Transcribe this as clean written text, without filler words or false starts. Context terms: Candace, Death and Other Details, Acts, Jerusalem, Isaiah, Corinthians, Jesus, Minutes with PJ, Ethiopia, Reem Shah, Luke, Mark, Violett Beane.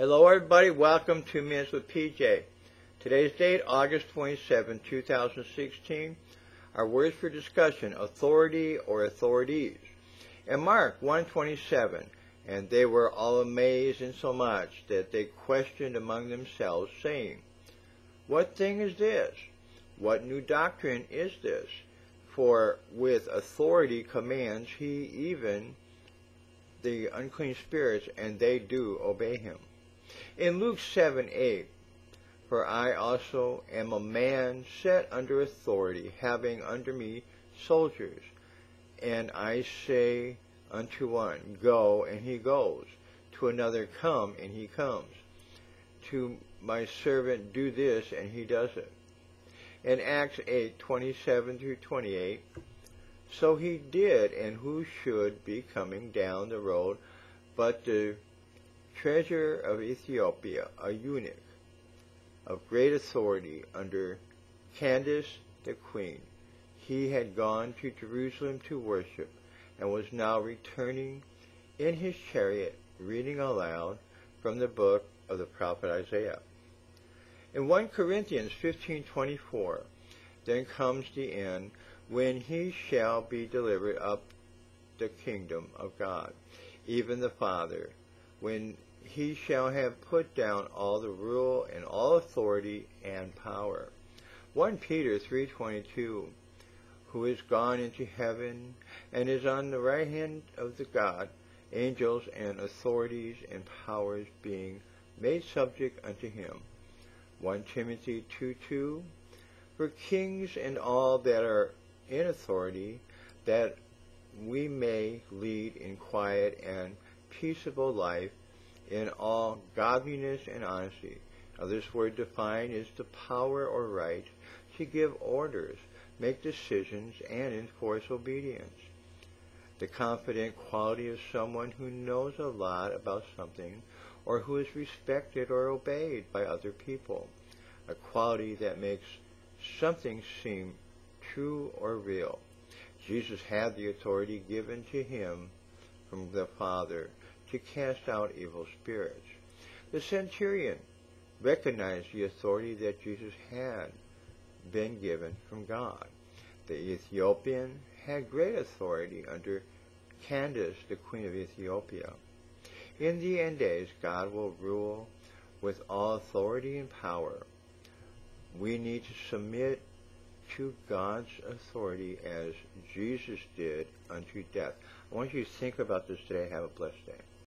Hello everybody, welcome to Minutes with PJ. Today's date, August 27, 2016. Our words for discussion, authority or authorities. In Mark 1:27, and they were all amazed insomuch that they questioned among themselves, saying, What thing is this? What new doctrine is this? For with authority commands he even the unclean spirits, and they do obey him. In Luke 7:8, For I also am a man set under authority, having under me soldiers. And I say unto one, Go, and he goes. To another, Come, and he comes. To my servant, Do this, and he does it. In Acts 8:27-28, So he did, and who should be coming down the road but the treasurer of Ethiopia, a eunuch of great authority under Candace the queen. He had gone to Jerusalem to worship, and was now returning in his chariot, reading aloud from the book of the prophet Isaiah. In 1 Corinthians 15:24, Then comes the end, when he shall be delivered up the kingdom of God, even the Father, when he shall have put down all the rule and all authority and power. 1 Peter 3:22, Who is gone into heaven, and is on the right hand of the God, angels and authorities and powers being made subject unto him. 1 Timothy 2:2, For kings and all that are in authority, that we may lead in quiet and peaceable life in all godliness and honesty. Now this word defined is the power or right to give orders, make decisions, and enforce obedience. The confident quality of someone who knows a lot about something, or who is respected or obeyed by other people, a quality that makes something seem true or real. Jesus had the authority given to him from the Father to cast out evil spirits. The centurion recognized the authority that Jesus had been given from God. The Ethiopian had great authority under Candace, the queen of Ethiopia. In the end days, God will rule with all authority and power. We need to submit to God's authority as Jesus did unto death. I want you to think about this today. Have a blessed day.